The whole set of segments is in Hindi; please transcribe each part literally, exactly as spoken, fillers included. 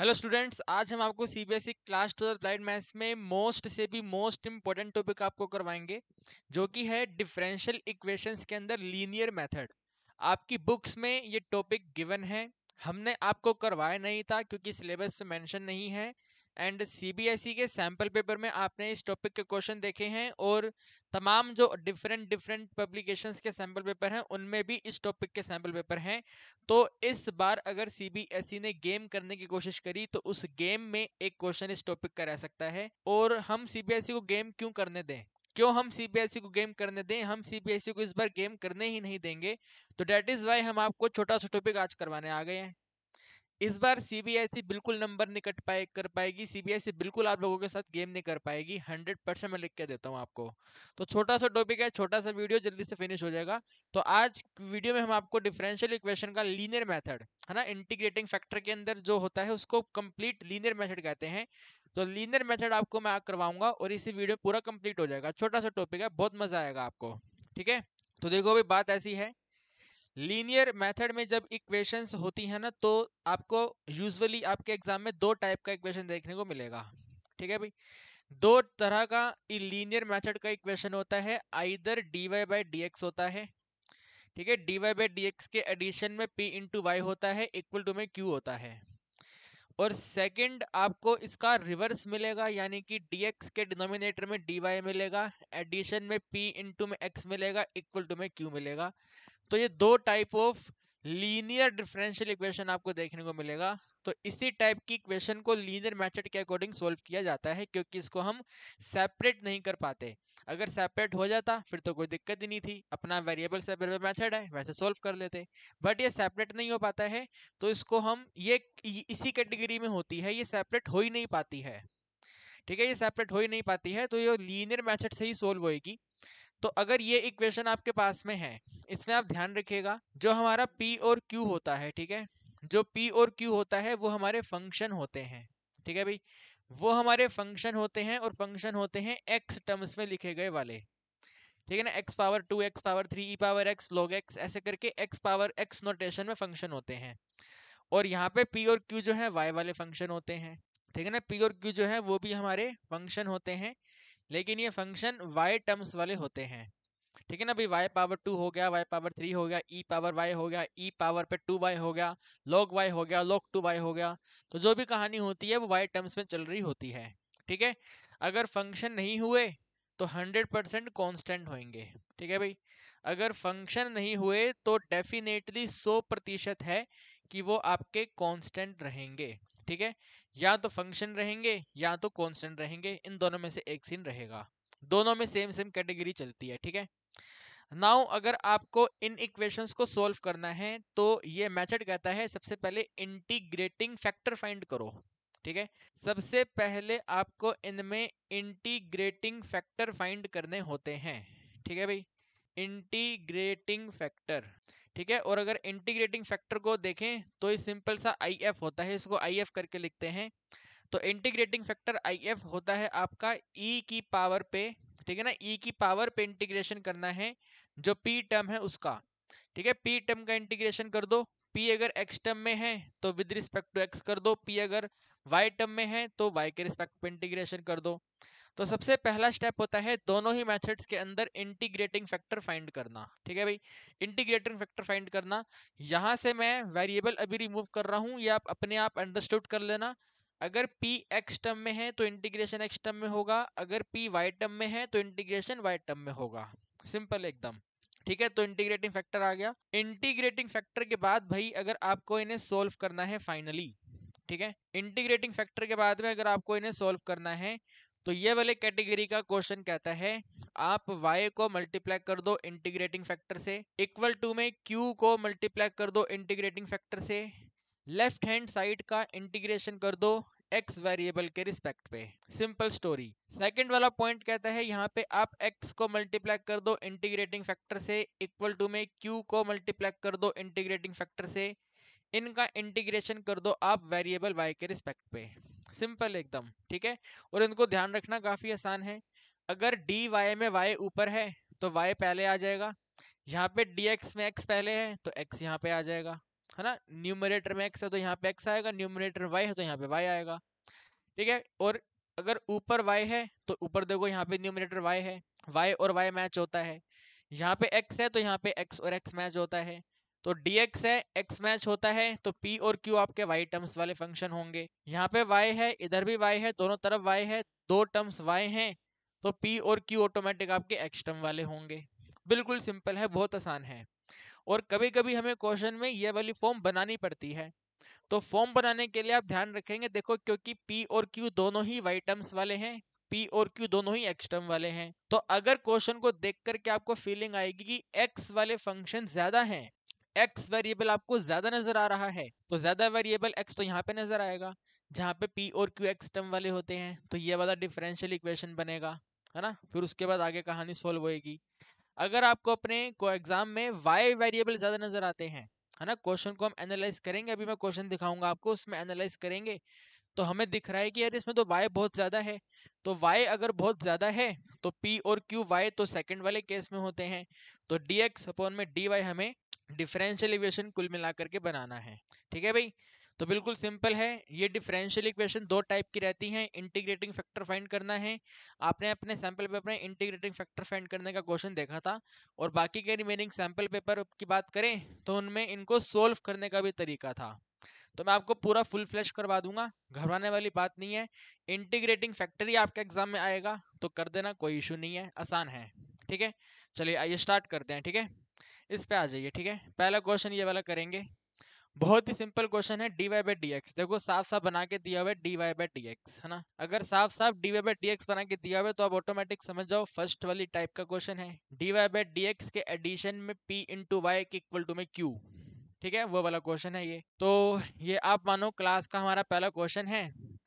हेलो स्टूडेंट्स, आज हम आपको CBSE class twelfth light maths में मोस्ट से भी मोस्ट इम्पोर्टेंट टॉपिक आपको करवाएंगे, जो कि है डिफरेंशियल इक्वेशंस के अंदर लीनियर मेथड। आपकी बुक्स में ये टॉपिक गिवन है, हमने आपको करवाया नहीं था क्योंकि सिलेबस में मेंशन नहीं है। एंड सीबीएसई के सैम्पल पेपर में आपने इस टॉपिक के क्वेश्चन देखे हैं और तमाम जो डिफरेंट डिफरेंट पब्लिकेशंस के सैम्पल पेपर हैं उनमें भी इस टॉपिक के सैम्पल पेपर हैं। तो इस बार अगर सीबीएसई ने गेम करने की कोशिश करी तो उस गेम में एक क्वेश्चन इस टॉपिक का रह सकता है। और हम सीबीएसई को गेम क्यों करने दें, क्यों हम सीबीएसई को गेम करने दें, हम सीबीएसई को इस बार गेम करने ही नहीं देंगे। तो डैट इज़ वाई हम आपको छोटा सा टॉपिक आज करवाने आ गए हैं। इस बार सीबीएसई बिल्कुल नंबर नहीं कट पाए कर पाएगी, सीबीएसई बिल्कुल आप लोगों के साथ गेम नहीं कर पाएगी, हंड्रेड परसेंट मैं लिख के देता हूं आपको। तो छोटा सा टॉपिक है, छोटा सा वीडियो, जल्दी से फिनिश हो जाएगा। तो आज वीडियो में हम आपको डिफरेंशियल इक्वेशन का लीनियर मेथड है ना, इंटीग्रेटिंग फैक्टर के अंदर जो होता है उसको कंप्लीट लीनियर मेथड कहते हैं। तो लीनियर मेथड आपको मैं करवाऊंगा और इसी वीडियो पूरा कंप्लीट हो जाएगा। छोटा सा टॉपिक है, बहुत मजा आएगा आपको, ठीक है। तो देखो भाई, बात ऐसी है, लीनियर मेथड में जब इक्वेशंस होती हैं ना तो आपको यूजुअली आपके एग्जाम में दो टाइप का इक्वेशन देखने को मिलेगा, ठीक है भाई। दो तरह का लीनियर मेथड का इक्वेशन होता है, either d y by d x होता है, ठीक है, d y by d x के एडिशन में पी इंटू वाई होता है, इक्वल टू में क्यू होता है। और सेकंड आपको इसका रिवर्स मिलेगा, यानी कि dx के डिनोमिनेटर में dy मिलेगा, एडिशन में p इंटू में x मिलेगा, इक्वल टू में q मिलेगा। तो ये दो type of linear differential equation आपको देखने को मिलेगा। तो इसी टाइप की इक्वेशन को लीनियर मेथड के अकॉर्डिंग सॉल्व किया जाता है, क्योंकि इसको हम सेपरेट नहीं कर पाते। अगर सेपरेट हो जाता फिर तो कोई दिक्कत ही नहीं थी, अपना वेरिएबल सेपरेट मेथड है वैसे सॉल्व कर लेते, बट ये सेपरेट नहीं हो पाता है। तो इसको हम ये इसी कैटेगरी में होती है, ये सेपरेट हो ही नहीं पाती है, ठीक है, ये सेपरेट हो ही नहीं पाती है। तो ये लीनियर मेथड से ही सोल्व होएगी। तो अगर ये इक्वेशन आपके पास में है, इसमें आप ध्यान रखिएगा, जो हमारा p और q होता है, ठीक है, जो p और q होता है वो हमारे फंक्शन होते हैं, ठीक है भाई, वो हमारे फंक्शन होते हैं। और फंक्शन होते हैं x टर्म्स में लिखे गए वाले, ठीक है ना, x power two, x power three, e power x, log x, ऐसे करके x पावर x नोटेशन में फंक्शन होते हैं। और यहाँ पे p और q जो है y वाले फंक्शन होते हैं, ठीक है ना, p और q जो है वो भी हमारे फंक्शन होते हैं, लेकिन ये फंक्शन y टर्म्स वाले होते हैं, ठीक है ना भाई। y पावर टू हो गया, y पावर थ्री हो गया, e पावर y हो गया, e पावर पे टू वाई हो गया, log y हो गया, log टू वाई हो गया। तो जो भी कहानी होती है वो y टर्म्स में चल रही होती है, ठीक है। अगर फंक्शन नहीं हुए तो हंड्रेड परसेंट कॉन्स्टेंट होंगे, ठीक है भाई। अगर फंक्शन नहीं हुए तो डेफिनेटली सौ प्रतिशत है कि वो आपके कांस्टेंट रहेंगे, ठीक है, या तो फंक्शन रहेंगे या तो कांस्टेंट रहेंगे, इन दोनों में से एक सीन रहेगा, दोनों में सेम सेम कैटेगरी चलती है, ठीक है। नाउ अगर आपको इन इक्वेशंस को सॉल्व करना है तो ये मेथड कहता है सबसे पहले इंटीग्रेटिंग फैक्टर फाइंड करो, ठीक है। सबसे पहले आपको इनमें इंटीग्रेटिंग फैक्टर फाइंड करने होते हैं, ठीक है भाई, इंटीग्रेटिंग फैक्टर, ठीक है। और अगर इंटीग्रेटिंग फैक्टर को देखें तो ये सिंपल सा आई एफ होता है, इसको आई एफ करके लिखते हैं। तो इंटीग्रेटिंग फैक्टर आई एफ होता है आपका ई की पावर पे, ठीक है ना, ई की पावर पे इंटीग्रेशन करना है जो पी टर्म है उसका, ठीक है। पी टर्म का इंटीग्रेशन कर दो, पी अगर एक्स टर्म में है तो विद रिस्पेक्ट टू एक्स कर दो, पी अगर वाई टर्म में है तो वाई के रिस्पेक्ट पे इंटीग्रेशन कर दो। तो सबसे पहला स्टेप होता है दोनों ही मेथड्स के अंदर इंटीग्रेटिंग फैक्टर फाइंड करना, ठीक है भाई, इंटीग्रेटिंग फैक्टर फाइंड करना। यहाँ से मैं वेरिएबल अभी रिमूव कर रहा हूँ, ये आप अपने आप अंडरस्टूड कर लेना। अगर p x टर्म में है तो इंटीग्रेशन x टर्म में होगा, अगर p y टर्म में है तो इंटीग्रेशन y टर्म में होगा, सिंपल एकदम, ठीक है। तो इंटीग्रेटिंग फैक्टर आ गया। इंटीग्रेटिंग फैक्टर के बाद भाई अगर आपको इन्हें सोल्व करना है फाइनली, ठीक है, इंटीग्रेटिंग फैक्टर के बाद में अगर आपको इन्हें सोल्व करना है तो ये वाले कैटेगरी का क्वेश्चन कहता है आप y को मल्टीप्लाई कर दो इंटीग्रेटिंग फैक्टर से, इक्वल टू में q को मल्टीप्लाई कर दो इंटीग्रेटिंग फैक्टर से, लेफ्ट हैंड साइड का इंटीग्रेशन कर दो x वेरिएबल के रिस्पेक्ट पे, सिंपल स्टोरी। सेकंड वाला पॉइंट कहता है यहाँ पे आप x को मल्टीप्लाई कर दो इंटीग्रेटिंग फैक्टर से, इक्वल टू में q को मल्टीप्लाई कर दो इंटीग्रेटिंग फैक्टर से, इनका इंटीग्रेशन कर दो आप वेरिएबल y के रिस्पेक्ट पे, सिंपल एकदम, ठीक है। और इनको ध्यान रखना काफी आसान है, अगर डी वाई में वाई ऊपर है तो वाई पहले आ जाएगा, यहाँ पे डी एक्स में एक्स पहले है तो एक्स यहाँ पे आ जाएगा, है ना, न्यूमरेटर में एक्स है तो यहाँ पे एक्स आएगा, न्यूमरेटर वाई है तो यहाँ पे वाई आएगा, ठीक है। और अगर ऊपर वाई है तो ऊपर देखो यहाँ पे न्यूमरेटर वाई है, वाई और वाई मैच होता है। यहाँ पे एक्स है तो यहाँ पे एक्स और एक्स मैच होता है। तो डी एक्स है, एक्स मैच होता है, तो पी और क्यू आपके वाई टर्म्स वाले फंक्शन होंगे। यहाँ पे वाई है, इधर भी वाई है, दोनों तरफ वाई है, दो टर्म्स वाई हैं, तो पी और क्यू ऑटोमेटिक आपके एक्स टर्म वाले होंगे। बिल्कुल सिंपल है, बहुत आसान है। और कभी कभी हमें क्वेश्चन में ये वाली फॉर्म बनानी पड़ती है, तो फॉर्म बनाने के लिए आप ध्यान रखेंगे। देखो क्योंकि पी और क्यू दोनों ही वाई टर्म्स वाले हैं, पी और क्यू दोनों ही एक्स टर्म वाले हैं, तो अगर क्वेश्चन को देख करके आपको फीलिंग आएगी कि एक्स वाले फंक्शन ज्यादा हैं, एक्स वेरिएबल आपको ज्यादा नजर आ रहा है, तो ज्यादा वेरिएबल एक्स तो यहाँ पे नजर आएगा जहाँ पे पी और क्यू एक्स टर्म वाले होते हैं, तो ये वाला डिफरेंशियल इक्वेशन बनेगा, है ना। फिर उसके बाद आगे कहानी सोल्व होएगी। अगर आपको अपने को एग्जाम में वाई वेरिएबल ज्यादा नजर आते हैं, है ना, क्वेश्चन को हम एनालाइज करेंगे, अभी मैं क्वेश्चन दिखाऊंगा आपको, उसमें एनालाइज करेंगे, तो हमें दिख रहा है कि यार इसमें तो वाई बहुत ज़्यादा है, तो वाई अगर बहुत ज़्यादा है तो पी और क्यू वाई तो सेकंड वाले केस में होते हैं, तो डी एक्स अपॉन में डी वाई हमें डिफरेंशियल इक्वेशन कुल मिला करके बनाना है, ठीक है भाई। तो बिल्कुल सिंपल है। ये डिफरेंशियल इक्वेशन दो टाइप की रहती हैं, इंटीग्रेटिंग फैक्टर फाइंड करना है, आपने अपने सैम्पल पेपर में इंटीग्रेटिंग फैक्टर फाइंड करने का क्वेश्चन देखा था, और बाकी के रिमेनिंग सैम्पल पेपर की बात करें तो उनमें इनको सोल्व करने का भी तरीका था, तो मैं आपको पूरा फुल फ्लैश करवा दूंगा, घबराने वाली बात नहीं है। इंटीग्रेटिंग फैक्टर ही आपके एग्जाम में आएगा तो कर देना, कोई इशू नहीं है, आसान है, ठीक है। चलिए आइए स्टार्ट करते हैं, ठीक है, इस पे आ जाइए, ठीक है। पहला क्वेश्चन ये वाला करेंगे, बहुत ही सिंपल क्वेश्चन है, d y by d x. देखो साफ साफ बना के दिया हुआ है d y by d x, है ना। अगर साफ साफ d y by d x बना के दिया हुआ है तो आप ऑटोमेटिक समझ जाओ फर्स्ट वाली टाइप का क्वेश्चन है। D y by d x के एडिशन में p into y equal to में क्यू, ठीक है, वो वाला क्वेश्चन है ये। तो ये आप मानो क्लास का हमारा पहला क्वेश्चन है,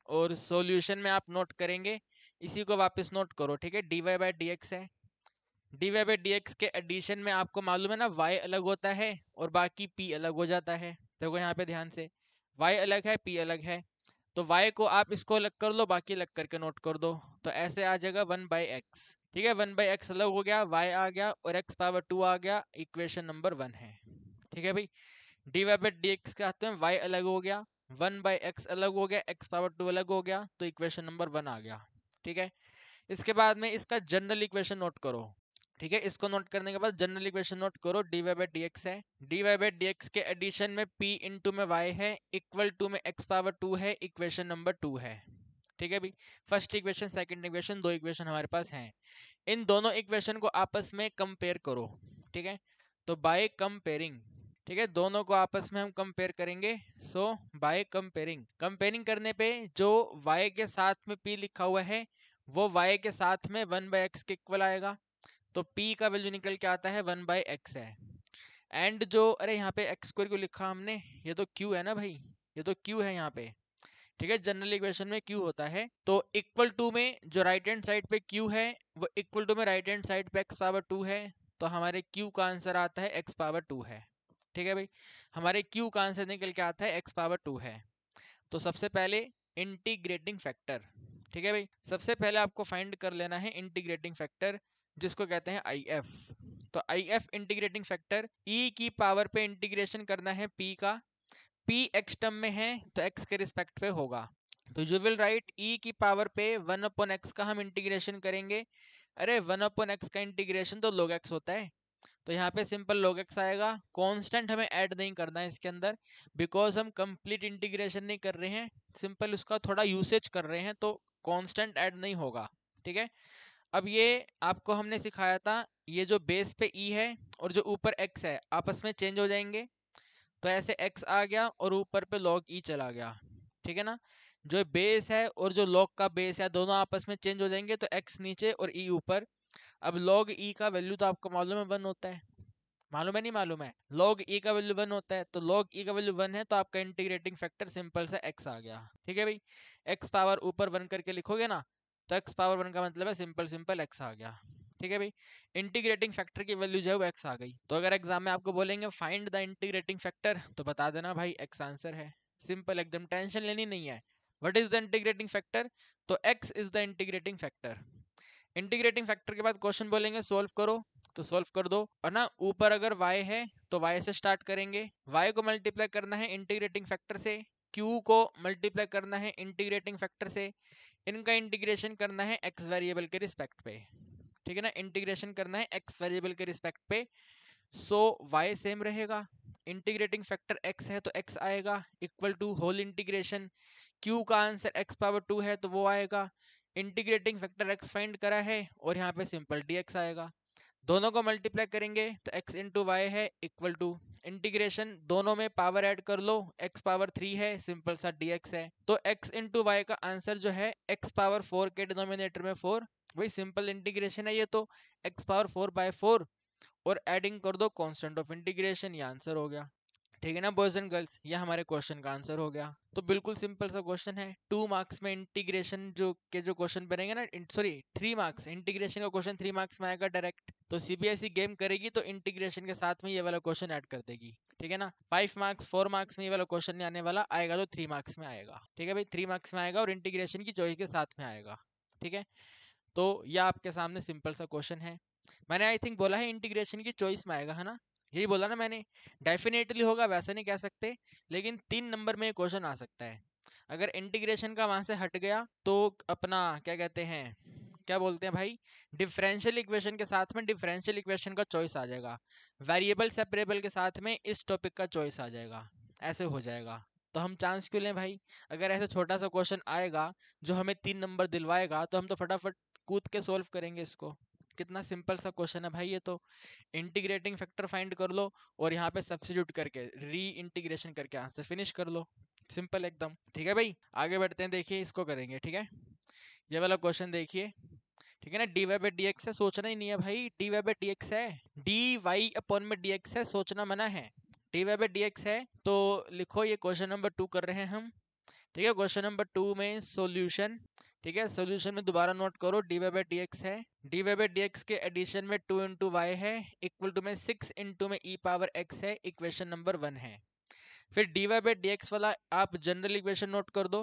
और सॉल्यूशन में आप नोट करेंगे, इसी को वापस नोट करो, ठीक है। D y by d x है, d y by d x के एडिशन में आपको मालूम है ना वाई अलग होता है और बाकी पी अलग हो जाता है। देखो यहाँ पे ध्यान से, वाई अलग है, पी अलग है, तो वाई को आप इसको अलग कर लो, बाकी अलग करके नोट कर दो, तो ऐसे आ जाएगा वन बाई एक्स, ठीक है। वन बाई एक्स अलग हो गया, वाई आ गया और एक्स पावर टू आ गया, इक्वेशन नंबर वन है, ठीक है भाई। D y by d x के हाथ में वाई अलग हो गया, वन बाई एक्स अलग हो गया, एक्स पावर टू अलग हो गया, तो इक्वेशन नंबर वन आ गया, ठीक है। इसके बाद में इसका जनरल इक्वेशन नोट करो, ठीक है। इसको नोट करने के बाद जनरल इक्वेशन नोट करो, d y by d x है, d y by d x के एडिशन में पी इनटू में वाई है, इक्वल टू में एक्स पावर टू है, इक्वेशन नंबर टू है, ठीक है भाई। फर्स्ट इक्वेशन, सेकंड इक्वेशन, दो इक्वेशन हमारे पास हैं, इन दोनों इक्वेशन को आपस में कंपेयर करो, ठीक है। तो बाय कंपेयरिंग, ठीक है, दोनों को आपस में हम कंपेयर करेंगे, सो बाय कंपेयरिंग, कंपेयरिंग करने पे जो वाई के साथ में पी लिखा हुआ है वो वाई के साथ में वन बाई एक्स के इक्वल आएगा, तो p का वैल्यू निकल के आता है वन बाई एक्स है। एंड जो, अरे यहाँ पे एक्स स्क्वायर को लिखा हमने, ये तो q है ना भाई, ये तो q है यहाँ पे, ठीक है, जनरल इक्वेशन में q होता है, तो इक्वल टू में जो राइट हैंड साइड पे q है वो इक्वल टू में राइट हैंड साइड पे x पावर टू है, तो हमारे q का आंसर आता है x पावर टू है, ठीक है भाई। हमारे q का आंसर निकल के आता है x पावर टू है। तो सबसे पहले इंटीग्रेटिंग फैक्टर, ठीक है भाई, सबसे पहले आपको फाइंड कर लेना है इंटीग्रेटिंग फैक्टर, जिसको कहते हैं आई एफ। तो I F integrating factor, e की पावर पे इंटीग्रेशन करना है पी का, पी एक्स टर्म में है तो एक्स के रिस्पेक्ट पे होगा, तो यू विल राइट ई की पावर पे वन अपॉन एक्स का हम इंटीग्रेशन करेंगे। अरे वन अपॉन एक्स का इंटीग्रेशन तो लॉग एक्स होता है, तो यहाँ पे सिंपल लॉग एक्स आएगा, कांस्टेंट हमें ऐड नहीं करना है इसके अंदर, बिकॉज हम कंप्लीट इंटीग्रेशन नहीं कर रहे हैं, सिंपल उसका थोड़ा यूसेज कर रहे हैं, तो कांस्टेंट ऐड नहीं होगा, ठीक है। अब ये आपको हमने सिखाया था, ये जो बेस पे ई है और जो ऊपर एक्स है आपस में चेंज हो जाएंगे, तो ऐसे एक्स आ गया और ऊपर पे लॉग ई चला गया, ठीक है ना। जो बेस है और जो लॉग का बेस है दोनों आपस में चेंज हो जाएंगे, तो एक्स नीचे और ई ऊपर। अब लॉग ई का वैल्यू तो आपको मालूम है वन होता है, मालूम है नहीं मालूम है, लॉग ई का वैल्यू वन होता है, तो लॉग ई का वैल्यू वन है, तो आपका इंटीग्रेटिंग फैक्टर सिंपल सा एक्स आ गया, ठीक है भाई। एक्स पावर ऊपर वन करके लिखोगे ना, तो एक्स पावर वन का मतलब है सिंपल सिंपल एक्स आ गया, ठीक है भाई। इंटीग्रेटिंग फैक्टर की वैल्यू जो है वो एक्स आ गई, तो अगर एग्जाम में आपको बोलेंगे फाइंड द इंटीग्रेटिंग फैक्टर, तो बता देना भाई एक्स आंसर है, सिंपल, एकदम टेंशन लेनी नहीं है। What is the integrating factor, तो x is the integrating factor. Integrating factor के बाद क्वेश्चन बोलेंगे सोल्व करो, तो सोल्व कर दो, और ना ऊपर अगर वाई है तो y से स्टार्ट करेंगे। y को मल्टीप्लाई करना है इंटीग्रेटिंग फैक्टर से, q को मल्टीप्लाई करना है इंटीग्रेटिंग फैक्टर से, इनका इंटीग्रेशन करना है x वेरिएबल के रिस्पेक्ट पे, ठीक है ना, इंटीग्रेशन करना है x वेरिएबल के रिस्पेक्ट पे। सो so, y सेम रहेगा, इंटीग्रेटिंग फैक्टर x है तो x आएगा equal to whole integration, q का आंसर x पावर टू है तो वो आएगा, इंटीग्रेटिंग फैक्टर x फाइंड करा है और यहाँ पे सिंपल dx आएगा, दोनों को मल्टीप्लाई करेंगे तो x इंटू वाई है इक्वल टू इंटीग्रेशन, दोनों में पावर ऐड कर लो, x पावर थ्री है, सिंपल सा dx है। तो x इंटू वाई का आंसर जो है x पावर फोर के डिनोमिनेटर में फोर, वही सिंपल इंटीग्रेशन है ये, तो x power four by four और एडिंग कर दो कॉन्स्टेंट ऑफ इंटीग्रेशन, ये आंसर हो गया, ठीक है ना बॉयज एंड गर्ल्स, ये हमारे क्वेश्चन का आंसर हो गया। तो बिल्कुल सिंपल सा क्वेश्चन है, टू मार्क्स में इंटीग्रेशन जो के जो क्वेश्चन बनेंगे ना, सॉरी थ्री मार्क्स, इंटीग्रेशन का क्वेश्चन थ्री मार्क्स में आएगा डायरेक्ट, तो सीबीएसई गेम करेगी तो इंटीग्रेशन के साथ में ये वाला क्वेश्चन ऐड कर देगी, ठीक है ना, फाइव मार्क्स फोर मार्क्स में ये वाला क्वेश्चन नहीं आने वाला, आएगा तो थ्री मार्क्स में आएगा, ठीक है भाई, थ्री मार्क्स में आएगा और इंटीग्रेशन की चॉइस के साथ में आएगा, ठीक है। तो यह आपके सामने सिंपल सा क्वेश्चन है, मैंने आई थिंक बोला है इंटीग्रेशन की चॉइस में आएगा, है ना, यही बोला ना मैंने, डेफिनेटली होगा वैसा नहीं कह सकते, लेकिन तीन नंबर में क्वेश्चन आ सकता है। अगर इंटीग्रेशन का वहां से हट गया तो अपना क्या कहते हैं, क्या बोलते हैं भाई, डिफरेंशियल इक्वेशन के साथ में डिफरेंशियल इक्वेशन का चॉइस आ जाएगा, वेरिएबल सेपरेबल के साथ में इस टॉपिक का चॉइस आ जाएगा, ऐसे हो जाएगा। तो हम चांस क्यों लें भाई, अगर ऐसा छोटा सा क्वेश्चन आएगा जो हमें तीन नंबर दिलवाएगा तो हम तो फटाफट कूद के सोल्व करेंगे इसको, कितना सिंपल सा क्वेश्चन है भाई ये, तो इंटीग्रेटिंग फैक्टर फाइंड कर लो और यहाँ पे सब्स्टिट्यूट करके री इंटीग्रेशन करके आंसर फिनिश कर लो, सिंपल एकदम, ठीक है भाई। आगे बढ़ते हैं, देखिए इसको करेंगे, ठीक है, ये वाला क्वेश्चन देखिए, ठीक है ना, d y by d x है, सोचना ही नहीं है भाई, d y by d x है, डी वाई अपॉन में डी एक्स है, सोचना मना है, d y by d x है, तो लिखो ये क्वेश्चन नंबर टू कर रहे हैं हम, ठीक है, क्वेश्चन नंबर टू में सोल्यूशन, ठीक है, सोल्यूशन में दोबारा नोट करो, d y by d x है, d y by d x के एडिशन में टू इंटू वाई है इक्वल टू में सिक्स इंटू में ई पावर एक्स है, इक्वेशन नंबर वन है। फिर d y by d x वाला आप जनरल इक्वेशन नोट कर दो,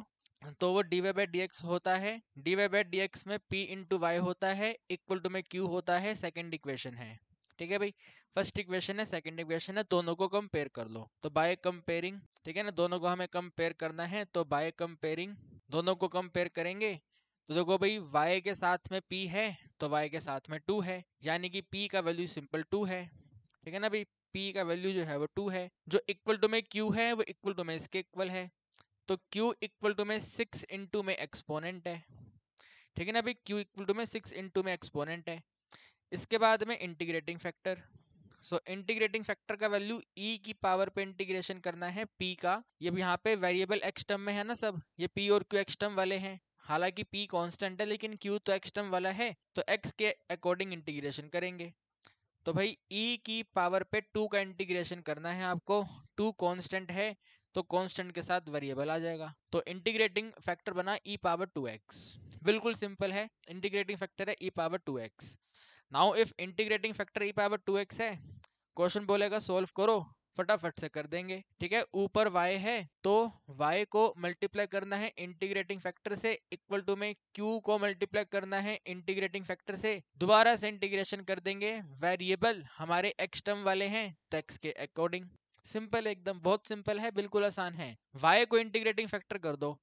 तो वो d y by d x होता है, d y by d x में पी इंटू वाई होता है इक्वल टू में क्यू होता है, सेकेंड इक्वेशन है, ठीक है भाई, फर्स्ट इक्वेशन है सेकंड इक्वेशन है, दोनों को कंपेयर कर लो, तो बाय कंपेयरिंग, ठीक है ना, दोनों को हमें कंपेयर करना है, तो बाय कंपेयरिंग दोनों को कंपेयर करेंगे तो देखो भाई y के साथ में p है तो y के साथ में टू है, यानी कि p का वैल्यू सिंपल टू है, ठीक है ना भाई, p का वैल्यू जो है वो टू है, जो इक्वल टू में q है वो इक्वल टू में इसके इक्वल है, तो q इक्वल टू में सिक्स इंटू में एक्सपोनेंट है, ठीक है ना भाई, q इक्वल टू में सिक्स इंटू में एक्सपोनेंट है। इसके बाद में integrating factor, so integrating factor का वैल्यू e की पावर पे इंटीग्रेशन करना है p का, ये यहाँ पे वेरिएबल x टर्म में है ना सब, ये p और q x टर्म वाले हैं, हालांकि p कांस्टेंट है लेकिन q तो x टर्म वाला है, तो x के अकॉर्डिंग इंटीग्रेशन करेंगे, तो भाई e की पावर पे टू का इंटीग्रेशन करना है आपको, टू कांस्टेंट है तो कांस्टेंट के साथ वेरिएबल आ जाएगा, तो इंटीग्रेटिंग फैक्टर बना e पावर टू एक्स, बिल्कुल सिंपल है, इंटीग्रेटिंग फैक्टर है e power two x. Now if integrating factor e power two x है, क्वेश्चन बोलेगा सोल्व करो, फटाफट से कर देंगे, ठीक है, ऊपर y है तो y को मल्टीप्लाई करना है इंटीग्रेटिंग फैक्टर से इक्वल टू में q को मल्टीप्लाई करना है इंटीग्रेटिंग फैक्टर से, दोबारा से इंटीग्रेशन कर देंगे, वेरिएबल हमारे x टर्म वाले हैं तो x के अकॉर्डिंग, सिंपल एकदम, बहुत सिंपल है, बिल्कुल आसान है। y को इंटीग्रेटिंग फैक्टर कर दो,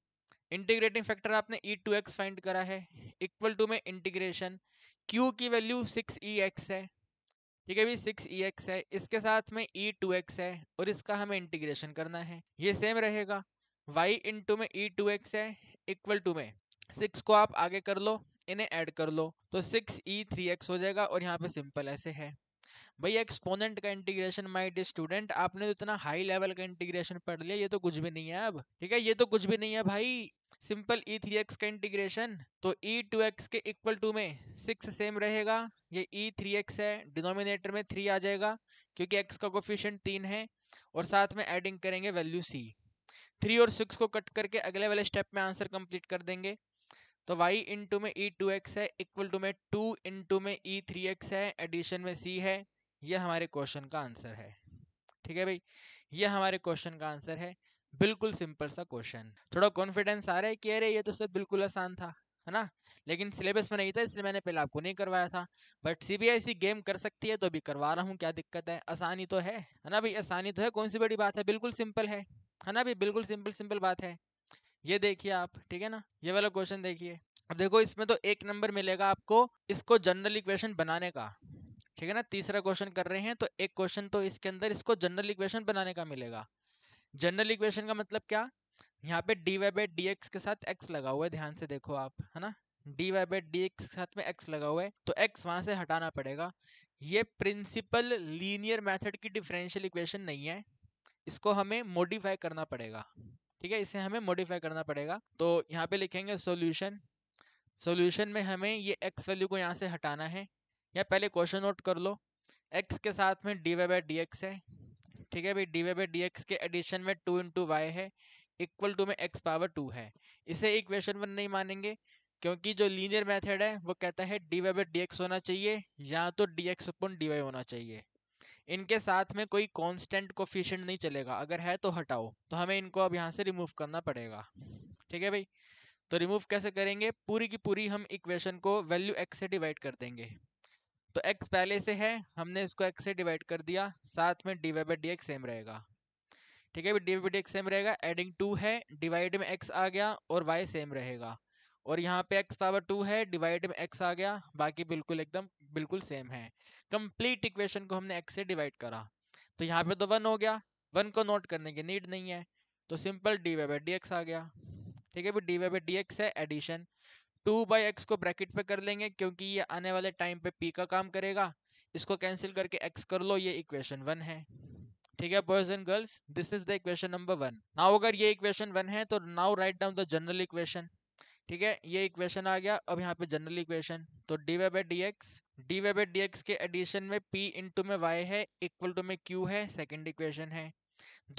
इंटीग्रेटिंग फैक्टर आपने ई टू एक्स फाइंड करा है इक्वल टू में इंटीग्रेशन, q की वैल्यू सिक्स ई एक्स है, ठीक है भाई, सिक्स ई एक्स है, इसके साथ में ई टू एक्स है और इसका हमें इंटीग्रेशन करना है, ये सेम रहेगा, y इंटू में ई टू एक्स है इक्वल टू में सिक्स को आप आगे कर लो, इन्हें ऐड कर लो, तो सिक्स ई थ्री एक्स हो जाएगा और यहाँ पे सिंपल ऐसे है भाई। एक्सपोनेंट का इंटीग्रेशन माय डियर स्टूडेंट, आपने तो इतना हाई लेवल का इंटीग्रेशन पढ़ लिया, ये तो कुछ भी नहीं है अब, ठीक है, ये तो कुछ भी नहीं है भाई, सिंपल ई थ्री एक्स का इंटीग्रेशन, तो ई टू एक्स के इक्वल टू में सिक्स सेम रहेगा, ये ई थ्री एक्स है, डिनोमिनेटर में थ्री आ जाएगा क्योंकि एक्स का कोफिशिएंट तीन है, और साथ में एडिंग करेंगे वैल्यू सी, थ्री और सिक्स को कट करके अगले वाले स्टेप में आंसर कंप्लीट कर देंगे, तो y इंटू में ई टू एक्स है इक्वल टू में टू इंटू में ई थ्री एक्स है, एडिशन में c है, ये हमारे क्वेश्चन का आंसर है, ठीक है भाई, ये हमारे क्वेश्चन का आंसर है, बिल्कुल सिंपल सा क्वेश्चन। थोड़ा कॉन्फिडेंस आ रहा है कि अरे ये तो सब बिल्कुल आसान था, है ना, लेकिन सिलेबस में नहीं था इसलिए मैंने पहले आपको नहीं करवाया था। बट सीबीएसई गेम कर सकती है तो अभी करवा रहा हूँ, क्या दिक्कत है, आसानी तो है है ना भाई, आसानी तो है, कौन सी बड़ी बात है, बिल्कुल सिंपल है है ना भाई, बिल्कुल सिंपल सिंपल बात है। ये देखिए आप, ठीक है ना, ये वाला क्वेश्चन देखिए। अब देखो इसमें तो एक नंबर मिलेगा आपको इसको जनरल इक्वेशन बनाने का, ठीक है ना, तीसरा क्वेश्चन कर रहे हैं तो एक क्वेश्चन तो इसके अंदर इसको जनरल इक्वेशन बनाने का मिलेगा। जनरल इक्वेशन का मतलब क्या, यहाँ पे d y by d x के साथ एक्स लगा हुआ है, ध्यान से देखो आप, है ना, d y by d x के साथ में एक्स लगा हुआ है तो एक्स वहां से हटाना पड़ेगा। ये प्रिंसिपल लीनियर मेथड की डिफरेंशियल इक्वेशन नहीं है, इसको हमें मॉडिफाई करना पड़ेगा, ठीक है, इसे हमें मॉडिफाई करना पड़ेगा। तो यहाँ पे लिखेंगे सोल्यूशन, सोल्यूशन में हमें ये एक्स वैल्यू को यहाँ से हटाना है, या पहले क्वेश्चन नोट कर लो, एक्स के साथ में d y by d x है, ठीक है भाई, d y by d x के एडिशन में टू इंटू वाई है, इक्वल टू में एक्स पावर टू है। इसे इक्वेशन वन नहीं मानेंगे क्योंकि जो लीनियर मेथड है वो कहता है d y by d x होना चाहिए या तो d x upon d y होना चाहिए, इनके साथ में कोई कांस्टेंट कोफिशिएंट नहीं चलेगा, अगर है तो हटाओ। तो हमें इनको अब यहाँ से रिमूव करना पड़ेगा, ठीक है भाई। तो रिमूव कैसे करेंगे, पूरी की पूरी हम इक्वेशन को वैल्यू एक्स से डिवाइड कर देंगे, तो एक्स पहले से है, हमने इसको एक्स से डिवाइड कर दिया, साथ में d y by d x same रहेगा, ठीक है भाई, d y by d x same रहेगा, एडिंग टू है, डिवाइड में एक्स आ गया और वाई सेम रहेगा, और यहाँ पे एक्स पावर टू है, डिवाइड में एक्स आ गया, बाकी बिल्कुल एकदम बिल्कुल सेम है। कंप्लीट इक्वेशन को हमने एक्स से डिवाइड करा, तो यहाँ पे तो वन हो गया, वन को नोट करने की नीड नहीं है, तो simple d y by d x आ गया, ठीक है भाई, d y by d x है, एडिशन टू बाई एक्स को ब्रैकेट पे कर लेंगे क्योंकि ये आने वाले टाइम पे पी का काम करेगा, इसको कैंसिल करके एक्स कर लो, ये इक्वेशन वन है, ठीक है boys and girls, this is the equation number one. Now अगर ये इक्वेशन वन है तो now write down the general equation, ठीक है, ये इक्वेशन आ गया, अब यहाँ पे जनरल इक्वेशन, तो d y by d x, d y by d x के एडिशन में पी इंटू में वाई है, इक्वल टू में क्यू है, सेकेंड इक्वेशन है।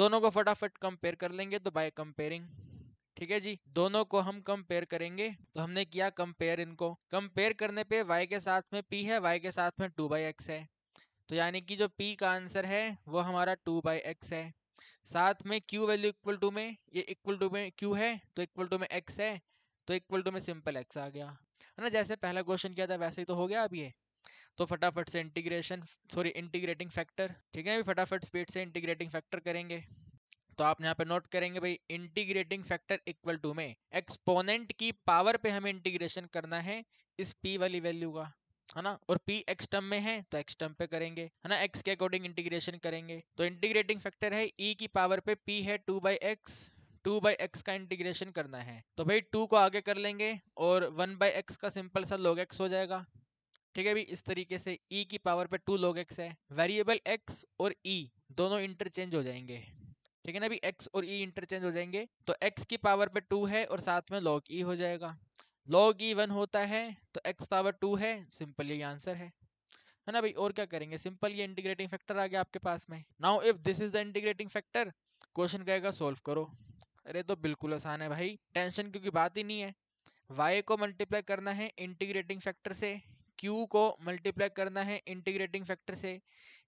दोनों को फटाफट कंपेयर कर लेंगे, तो बाय कंपेयरिंग, ठीक है जी, दोनों को हम कंपेयर करेंगे, तो हमने किया कंपेयर, इनको कंपेयर करने पे y के साथ में p है, y के साथ में टू बाई एक्स है, तो यानी कि जो p का आंसर है वो हमारा टू बाई एक्स है, साथ में q वैल्यू इक्वल टू में, ये इक्वल टू में q है तो इक्वल टू में x है, तो इक्वल टू में सिंपल x आ गया, है ना, जैसे पहला क्वेश्चन किया था वैसे ही तो हो गया अब ये। तो फटाफट से इंटीग्रेशन सॉरी इंटीग्रेटिंग फैक्टर, ठीक है, फटाफट स्पीड से इंटीग्रेटिंग फैक्टर करेंगे, तो आप यहाँ पे नोट करेंगे भाई, इंटीग्रेटिंग फैक्टर इक्वल टू में एक्सपोनेंट की पावर पे हमें इंटीग्रेशन करना है इस p वाली वैल्यू का, है ना, और p x टर्म में है तो x टर्म पे करेंगे, है ना, x के अकॉर्डिंग इंटीग्रेशन करेंगे। तो इंटीग्रेटिंग फैक्टर है e की पावर पे p है two by x, two by x का इंटीग्रेशन करना है, तो भाई टू को आगे कर लेंगे और वन बाई एक्स का सिंपल सा log x हो जाएगा, ठीक है भाई, इस तरीके से e की पावर पे टू log x है, वेरिएबल x और e दोनों इंटरचेंज हो जाएंगे, ठीक है ना, अभी x और e इंटरचेंज हो जाएंगे, तो x की पावर पे टू है और साथ में log e हो जाएगा, log e वन होता है तो x पावर टू है, सिंपल ये आंसर है, है ना भाई, और क्या करेंगे, सिंपल ये इंटीग्रेटिंग फैक्टर आ गया आपके पास में। Now if this is the integrating factor, question कहेगा सोल्व करो, अरे तो बिल्कुल आसान है भाई, टेंशन क्योंकि बात ही नहीं है। y को मल्टीप्लाई करना है इंटीग्रेटिंग फैक्टर से, q को मल्टीप्लाई करना है इंटीग्रेटिंग फैक्टर से,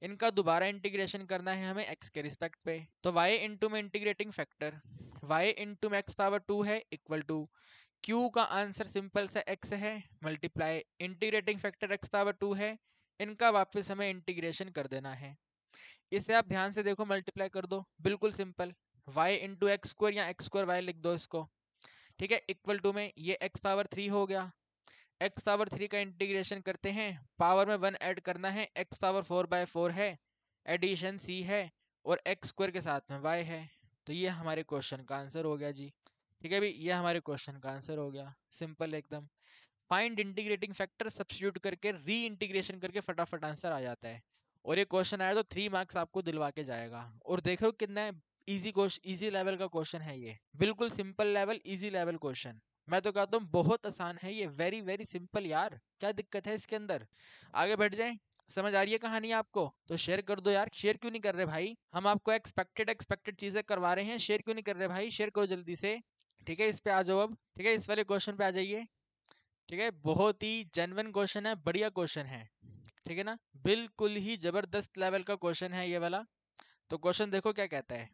इनका दोबारा इंटीग्रेशन करना है हमें x के रिस्पेक्ट पे, तो y इंटू में इंटीग्रेटिंग फैक्टर, y इंटू में x पावर टू है इक्वल टू q का आंसर सिंपल सा x है, multiply integrating factor x power two है, इनका वापस हमें इंटीग्रेशन कर देना है। इसे आप ध्यान से देखो, मल्टीप्लाई कर दो, बिल्कुल simple, y into x square या एक्स स्क्वायर वाई लिख दो इसको, ठीक है, इक्वल टू में ये x पावर थ्री हो गया, x पावर थ्री का इंटीग्रेशन करते हैं, पावर में वन ऐड करना है, x power four by four है, एडिशन c है और x स्क्वायर के साथ में y है, तो ये हमारे क्वेश्चन का आंसर हो गया जी, ठीक है भाई, ये हमारे क्वेश्चन का आंसर हो गया, सिंपल एकदम। फाइंड इंटीग्रेटिंग फैक्टर सब्स्टिट्यूट करके री इंटीग्रेशन करके फटाफट आंसर आ जाता है, और ये क्वेश्चन आया तो थ्री मार्क्स आपको दिलवा के जाएगा। और देखो कितना ईजी क्वेश्चन, ईजी लेवल का क्वेश्चन है ये, बिल्कुल simple level, easy level question, मैं तो कहता हूँ बहुत आसान है ये, वेरी वेरी सिंपल यार, क्या दिक्कत है इसके अंदर। आगे बढ़ जाएं, समझ आ रही है कहानी आपको, तो शेयर कर दो यार, शेयर क्यों नहीं कर रहे भाई, हम आपको एक्सपेक्टेड एक्सपेक्टेड चीजें करवा रहे हैं, शेयर क्यों नहीं कर रहे भाई, शेयर करो जल्दी से, ठीक है, इस पे आ जाओ अब, ठीक है, इस वाले क्वेश्चन पे आ जाइए, ठीक है, बहुत ही जेन्युइन क्वेश्चन है, बढ़िया क्वेश्चन है, ठीक है ना, बिल्कुल ही जबरदस्त लेवल का क्वेश्चन है ये वाला। तो क्वेश्चन देखो क्या कहता है,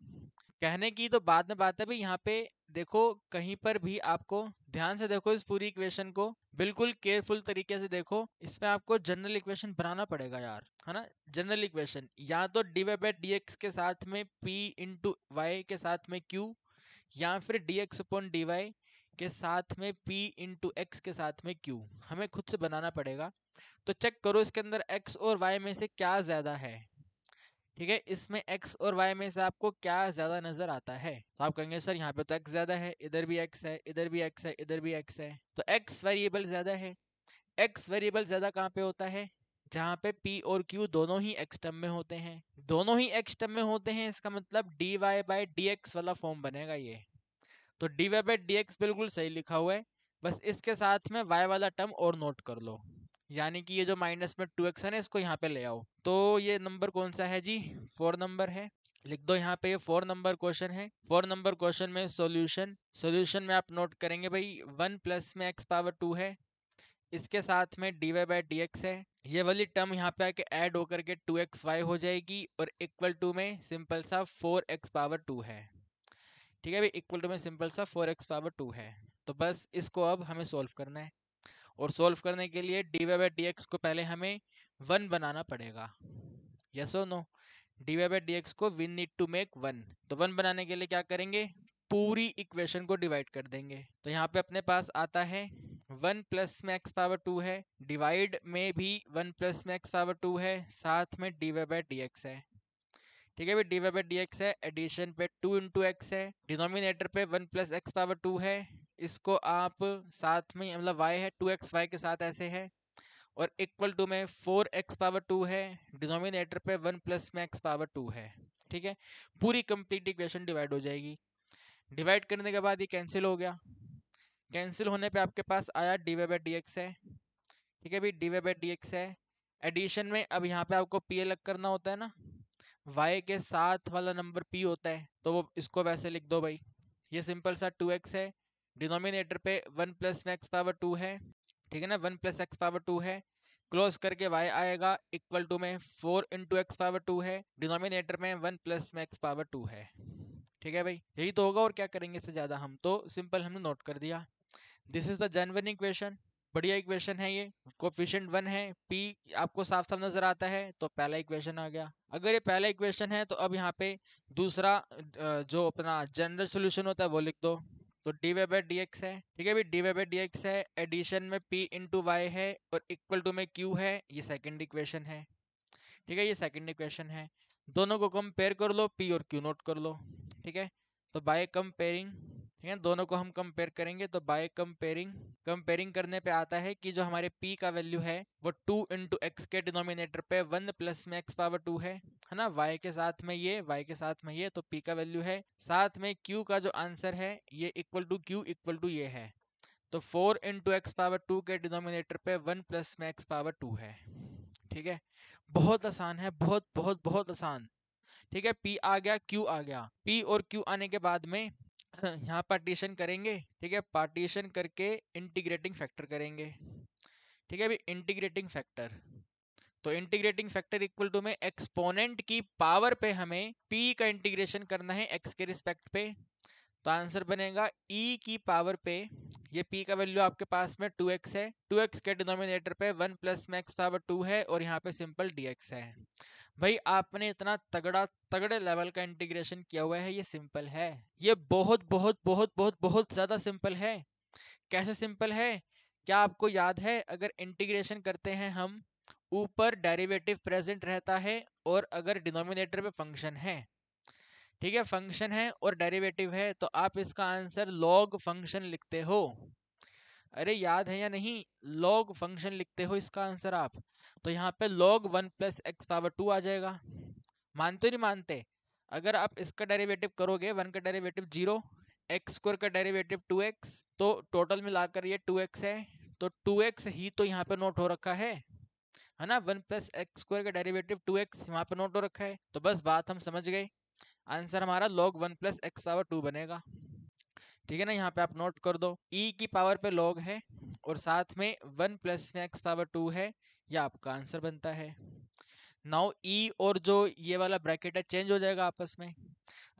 कहने की तो बाद में बात है भाई, यहाँ पे देखो कहीं पर भी आपको ध्यान से देखो इस पूरी इक्वेशन को, बिल्कुल केयरफुल तरीके से देखो। इसमें आपको जनरल इक्वेशन बनाना पड़ेगा यार, है ना। जनरल इक्वेशन या तो d y by d x के साथ में पी इंटू वाई के साथ में क्यू, या फिर d x upon d y के साथ में p इंटू एक्स के साथ में q, हमें खुद से बनाना पड़ेगा। तो चेक करो इसके अंदर x और y में से क्या ज़्यादा है, ठीक है। इसमें x और y में से आपको क्या ज़्यादा नज़र आता है। तो आप कहेंगे सर यहाँ पे तो x ज़्यादा है, इधर भी x है, इधर भी x है, इधर भी x है, तो x वेरिएबल ज़्यादा है। x वेरिएबल ज़्यादा कहाँ पे होता है, जहाँ पे p और q दोनों ही x टर्म में होते हैं, दोनों ही x टर्म में होते हैं। इसका मतलब dy बाई डी एक्स वाला फॉर्म बनेगा ये। तो d y by d x बिल्कुल सही लिखा हुआ है, बस इसके साथ में y वाला टर्म और नोट कर लो, यानी कि ये जो माइनस में टू एक्स है ना, इसको यहाँ पे ले आओ। तो ये नंबर कौन सा है जी, फोर नंबर है, लिख दो यहाँ पे। ये फोर नंबर क्वेश्चन है। फोर नंबर क्वेश्चन में सॉल्यूशन, सॉल्यूशन में आप नोट करेंगे भाई वन प्लस में एक्स पावर टू है, इसके साथ में d y by d x है। ये वाली टर्म यहाँ पे आके ऐड होकर के टू एक्स वाई हो जाएगी, और इक्वल टू में सिंपल सा फोर एक्स पावर टू है, ठीक है भाई। इक्वल टू में सिंपल सा फोर एक्स पावर टू है। तो बस इसको अब हमें सॉल्व करना है, और सॉल्व करने के लिए d y by d x को पहले हमें वन बनाना पड़ेगा। यस और no, d y by d x को we need to make one. तो वन बनाने के लिए क्या करेंगे, पूरी इक्वेशन को डिवाइड कर देंगे। तो यहाँ पे अपने पास आता है वन प्लस में एक्स पावर टू है, डिवाइड में भी वन प्लस में एक्स पावर टू है, साथ में d y by d x है, ठीक है भाई। D y by d x है, एडिशन पे टू इंटू एक्स है, डिनोमिनेटर पे one plus x power two है, इसको आप साथ में मतलब y है टू एक्स वाई के साथ ऐसे है, और इक्वल टू में फोर एक्स पावर टू है, डिनोमिनेटर पे वन प्लस में एक्स पावर टू है, ठीक है। पूरी कंप्लीट इक्वेशन डिवाइड हो जाएगी। डिवाइड करने के बाद ये कैंसिल हो गया, कैंसिल होने पे आपके पास आया d y by d x है, ठीक है भाई। D y by d x है, एडिशन में अब यहाँ पे आपको पी अलग करना होता है ना, y के साथ वाला नंबर p होता है, तो वो इसको वैसे लिख दो भाई। ये सिंपल सा टू एक्स है, डिनोमिनेटर पे वन प्लस में एक्स पावर टू है, ठीक है ना, one plus x power two है, क्लोज करके y आएगा, इक्वल टू में four into x power two है, डिनोमिनेटर में वन प्लस में एक्स पावर टू है, ठीक है भाई। यही तो होगा, और क्या करेंगे इससे ज़्यादा हम। तो सिंपल हमने नोट कर दिया, this is the genuine equation. बढ़िया इक्वेशन है ये, कोफिशिएंट वन है, पी आपको साफ साफ नजर आता है, तो पहला इक्वेशन आ गया। अगर ये पहला इक्वेशन है तो अब यहाँ पे दूसरा जो अपना जनरल सॉल्यूशन होता है वो लिख दो। तो d y by d x है, ठीक है भाई। D y by d x है, एडिशन में पी इंटू वाई है, और इक्वल टू में क्यू है। ये सेकेंड इक्वेशन है, ठीक है, ये सेकेंड इक्वेशन है। दोनों को कंपेयर कर लो, पी और क्यू नोट कर लो, ठीक है। तो बाय कंपेयरिंग, ठीक है, दोनों को हम कंपेयर करेंगे। तो बाय कंपेयरिंग, कंपेयरिंग करने पे आता है कि जो हमारे p का वैल्यू है वो टू इंटू एक्स के डिनोमिनेटर पे वन प्लस में एक्स पावर टू है, है ना, y के साथ में ये, y के साथ में ये, तो p का वैल्यू है। साथ में q का जो आंसर है ये equal to q equal to ये है, तो four into x power two के डिनोमिनेटर पे वन प्लस में एक्स पावर टू है, ठीक है। बहुत आसान है, बहुत बहुत बहुत आसान, ठीक है। p आ गया, q आ गया, p और q आने के बाद में यहाँ पार्टीशन करेंगे, ठीक है। पार्टीशन करके इंटीग्रेटिंग फैक्टर करेंगे, ठीक है अभी इंटीग्रेटिंग फैक्टर। तो इंटीग्रेटिंग फैक्टर इक्वल टू में एक्सपोनेंट की पावर पे हमें p का इंटीग्रेशन करना है x के रिस्पेक्ट पे। तो आंसर बनेगा e की पावर पे, ये p का वैल्यू आपके पास में टू एक्स है, टू एक्स के डिनोमिनेटर पे वन प्लस में एक्स पावर टू है, और यहाँ पे सिंपल dx है। भाई आपने इतना तगड़ा तगड़े लेवल का इंटीग्रेशन किया हुआ है, ये सिंपल है, ये बहुत बहुत बहुत बहुत बहुत ज़्यादा सिंपल है। कैसे सिंपल है, क्या आपको याद है, अगर इंटीग्रेशन करते हैं हम, ऊपर डेरिवेटिव प्रेजेंट रहता है, और अगर डिनोमिनेटर पे फंक्शन है, ठीक है, फंक्शन है और डेरिवेटिव है, तो आप इसका आंसर लॉग फंक्शन लिखते हो। अरे याद है या नहीं, log फंक्शन लिखते हो इसका आंसर आप। तो यहाँ पे log one plus x power two आ जाएगा। मानते नहीं मानते, अगर आप इसका डेरिवेटिव करोगे, वन का डेरिवेटिव जीरो, एक्स स्क्वायर का डेरिवेटिव टू एक्स, तो टोटल मिलाकर ये टू एक्स है, तो टू एक्स ही तो यहाँ पे नोट हो रखा है, है ना। वन प्लस एक्स स्क्वायर का डेरिवेटिव टू एक्स यहाँ पे नोट हो रखा है। तो बस बात हम समझ गए, आंसर हमारा log one plus x power two बनेगा, ठीक है ना। यहाँ पे आप नोट कर दो, e की पावर पे log है और साथ में वन प्लस में एक्स पावर टू है, यह आपका आंसर बनता है। नाउ ई और जो ये वाला ब्रैकेट है चेंज हो जाएगा आपस में।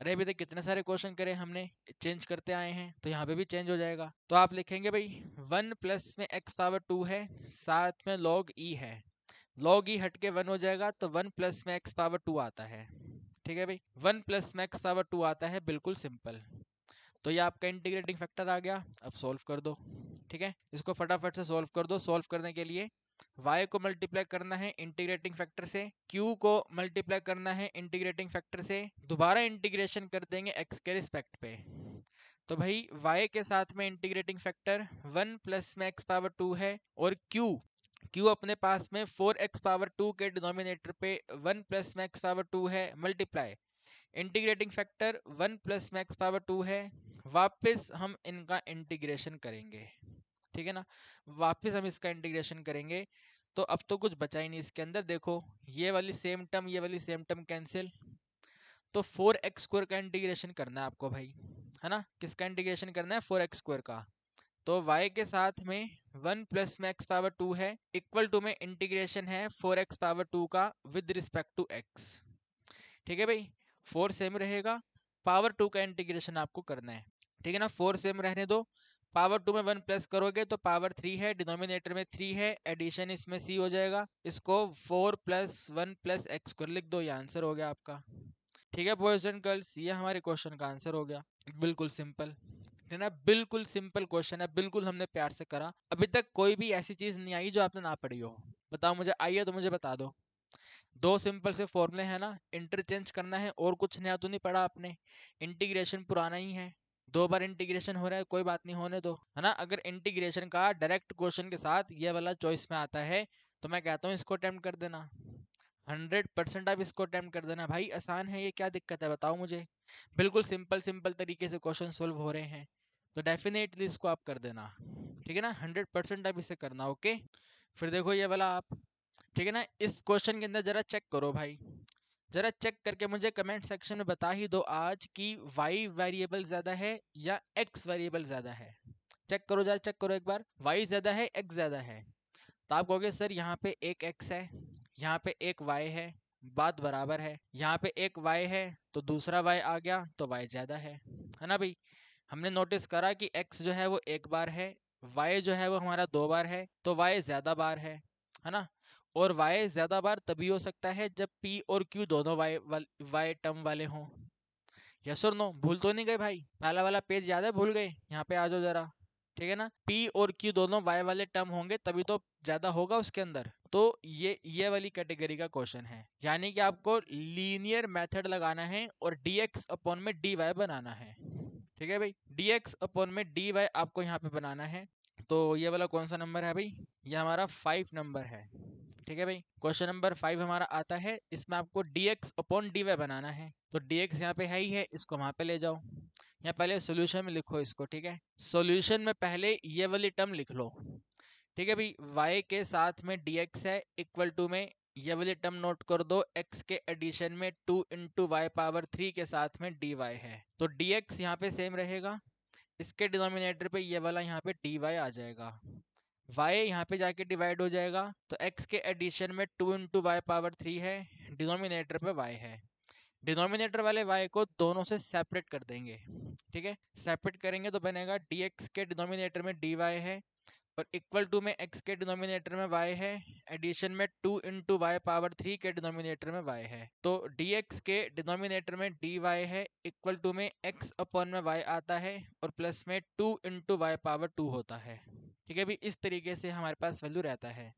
अरे अभी तक कितने सारे क्वेश्चन करे हमने, चेंज करते आए हैं, तो यहाँ पे भी चेंज हो जाएगा। तो आप लिखेंगे भाई वन प्लस में एक्स पावर टू है, साथ में लॉग ई है, लॉग ई हटके वन हो जाएगा तो वन प्लस में एक्स पावर टू आता है। ठीक है भाई, वन प्लस में एक्स पावर टू आता है, बिल्कुल सिंपल। तो ये आपका इंटीग्रेटिंग फैक्टर आ गया, अब सॉल्व कर दो। ठीक है, इसको फटाफट से सॉल्व कर दो। सॉल्व करने के लिए y को मल्टीप्लाई करना है इंटीग्रेटिंग फैक्टर से, q को मल्टीप्लाई करना है इंटीग्रेटिंग फैक्टर से, दोबारा इंटीग्रेशन कर देंगे x के रिस्पेक्ट पे। तो भाई y के साथ में इंटीग्रेटिंग फैक्टर वन प्लस में एक्स पावर टू है, और q q अपने पास में फोर एक्स पावर टू के डिनोमिनेटर पे वन प्लस में एक्स पावर टू है multiply integrating factor one plus में एक्स पावर टू है। वापस हम इनका इंटीग्रेशन करेंगे, ठीक है ना, वापस हम इसका इंटीग्रेशन करेंगे। तो अब तो कुछ बचा ही नहीं इसके अंदर। देखो ये वाली सेम टर्म, ये वाली सेम टर्म कैंसिल, तो फोर एक्स स्क्वायर का इंटीग्रेशन करना है आपको भाई, है ना। किसका इंटीग्रेशन करना है? फोर एक्स स्क्वायर का। तो y के साथ में वन प्लस में एक्स पावर टू है, इक्वल टू में इंटीग्रेशन है फोर एक्स पावर टू का विद रिस्पेक्ट टू x। ठीक है भाई, फोर सेम रहेगा, पावर टू का इंटीग्रेशन आपको करना है। ठीक है ना, फोर सेम रहने दो, पावर टू में वन प्लस करोगे तो पावर थ्री है, डिनोमिनेटर में थ्री है, एडिशन इसमें सी हो जाएगा। इसको four plus one plus x square लिख दो, ये आंसर हो गया आपका। ठीक है बॉयज एंड गर्ल्स, ये हमारे क्वेश्चन का आंसर हो गया, बिल्कुल सिंपल है ना, बिल्कुल सिंपल क्वेश्चन है, बिल्कुल हमने प्यार से करा। अभी तक कोई भी ऐसी चीज नहीं आई जो आपने ना पढ़ी हो। बताओ, मुझे आई है तो मुझे बता दो। दो सिंपल से फॉर्मूले हैं ना, इंटरचेंज करना है, और कुछ नया तो नहीं पढ़ा आपने। इंटीग्रेशन पुराना ही है, दो बार इंटीग्रेशन हो रहा है, कोई बात नहीं, होने दो, है ना। अगर इंटीग्रेशन का डायरेक्ट क्वेश्चन के साथ ये वाला चॉइस में आता है तो मैं कहता हूँ इसको अटेम्प्ट कर देना, हंड्रेड परसेंट आप इसको अटेम्प्ट कर देना भाई। आसान है, ये क्या दिक्कत है बताओ मुझे। बिल्कुल सिंपल सिंपल तरीके से क्वेश्चन सोल्व हो रहे हैं, तो डेफिनेटली इसको आप कर देना। ठीक है ना, हंड्रेड परसेंट आप इसे करना। ओके, फिर देखो ये वाला आप, ठीक है ना, इस क्वेश्चन के अंदर जरा चेक करो भाई, जरा चेक करके मुझे कमेंट सेक्शन में बता ही दो आज कि वाई वेरिएबल ज्यादा है या एक्स वेरिएबल ज्यादा है। चेक करो जरा, चेक करो एक बार, वाई ज्यादा है एक्स ज्यादा है? तो आप कहोगे सर यहाँ पे एक एक्स है, यहाँ पे एक वाई है, बात बराबर है। यहाँ पे एक वाई है तो दूसरा वाई आ गया, तो वाई ज्यादा है, है ना भाई। हमने नोटिस करा कि एक्स जो है वो एक बार है, वाई जो है वो हमारा दो बार है, तो वाई ज्यादा बार है, है ना। और y ज्यादा बार तभी हो सकता है जब p और q दोनों y y टर्म वाले हों। यस और नो, भूल तो नहीं गए भाई? पहला वाला पेज याद है, भूल गए? यहाँ पे आ जाओ जरा, ठीक है ना। p और q दोनों y वाले टर्म होंगे तभी तो ज्यादा होगा उसके अंदर। तो ये ये वाली कैटेगरी का क्वेश्चन है, यानी कि आपको लीनियर मेथड लगाना है और dx अपॉन में dy बनाना है। ठीक है भाई, dx अपॉन में dy आपको यहाँ पे बनाना है। तो ये वाला कौन सा नंबर है भाई? ये हमारा फाइव नंबर है। ठीक है भाई, क्वेश्चन नंबर फाइव हमारा आता है, इसमें आपको dx अपॉन dy बनाना है। तो dx यहाँ पे है ही है, इसको वहाँ पे ले जाओ, यहाँ पहले सोल्यूशन में लिखो इसको। ठीक है, सोल्यूशन में पहले ये वाली टर्म लिख लो। ठीक है भाई, y के साथ में dx है, इक्वल टू में ये वाली टर्म नोट कर दो, x के एडिशन में two into y power three के साथ में dy है। तो dx यहाँ पे सेम रहेगा, इसके डिनोमिनेटर पे ये वाला यहाँ पे dy आ जाएगा, y यहाँ पे जाके डिवाइड हो जाएगा। तो x के एडिशन में two into y power three है, डिनोमिनेटर पे y है, डिनोमिनेटर वाले y को दोनों से सेपरेट कर देंगे। ठीक है, सेपरेट करेंगे तो बनेगा dx के डिनोमिनेटर में dy है, और इक्वल टू में x के डिनोमिनेटर में y है, एडिशन में two into y power three के डिनोमिनेटर में y है। तो dx के डिनोमिनेटर में dy है, इक्वल टू में x अपॉन में y आता है, और प्लस में two into y power two होता है। ठीक है भाई, इस तरीके से हमारे पास वैल्यू रहता है।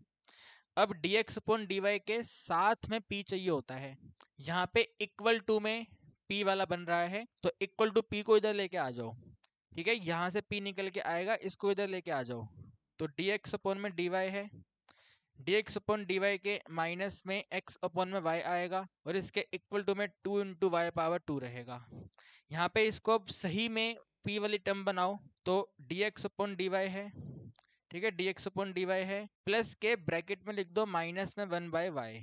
अब dx अपॉन dy के साथ में p चाहिए होता है, यहाँ पे इक्वल टू में p वाला बन रहा है, तो इक्वल टू p को इधर लेके आ जाओ। ठीक है, यहाँ से p निकल के आएगा, इसको इधर लेके आ जाओ। तो dx अपॉन में dy है, dx अपॉन dy के माइनस में x अपॉन में y आएगा, और इसके इक्वल टू में two into y power two रहेगा। यहाँ पे इसको अब सही में p वाली टर्म बनाओ, तो dx अपॉन dy है, ठीक है, dx अपॉन dy है, प्लस के ब्रैकेट में लिख दो माइनस में वन बाय वाई।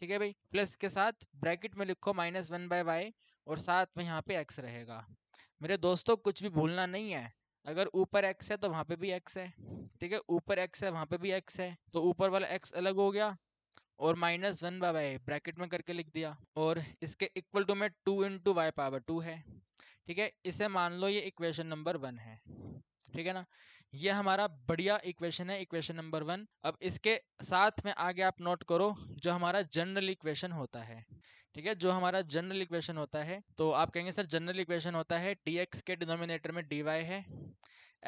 ठीक है भाई, प्लस के साथ ब्रैकेट में लिखो माइनस वन बाय वाई, और साथ में यहाँ पे x रहेगा। मेरे दोस्तों कुछ भी भूलना नहीं है, अगर ऊपर x है तो वहाँ पे भी x है, ठीक है, ऊपर x है वहाँ पे भी x है, तो ऊपर वाला x अलग हो गया, और minus one by y bracket में करके लिख दिया, और इसके इक्वल टू में two into y power two है। ठीक है, इसे मान लो ये इक्वेशन नंबर वन है। ठीक है ना, ये हमारा बढ़िया इक्वेशन है, इक्वेशन नंबर वन। अब इसके साथ में आगे आप नोट करो जो हमारा जनरल इक्वेशन होता है। ठीक है, जो हमारा जनरल इक्वेशन होता है, तो आप कहेंगे सर जनरल इक्वेशन होता है डी एक्स के डिनोमिनेटर में डी वाई है,